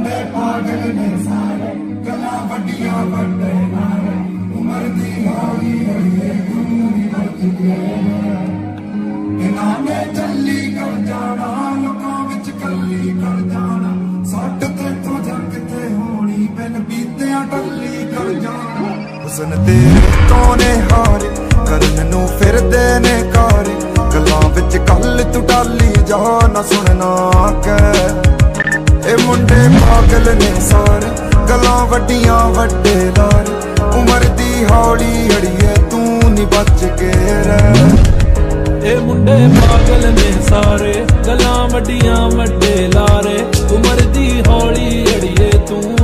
मुंडे पागल ने सारे गला बड़िया बड़े नारे उमर दी होली है गुमी मत गए नामे चली कर जाना लोकां विच कली कर जाना सट ते तो जग ते होनी बिन बीतिया टली कर जाना हुस्न तेरे तो ने हारे करन नू फिरदे ने कारे गलां विच कल तू डाली जा ना सुनना के ए मुंडे पागल ने सारे गलां वड्डियां वड्डे लार उमर दी हौली अड़िए तू नहीं बच के रह ए मुंडे पागल ने सारे गलां वड्डियां वड्डे लारे उमर दी हौली अड़िए तू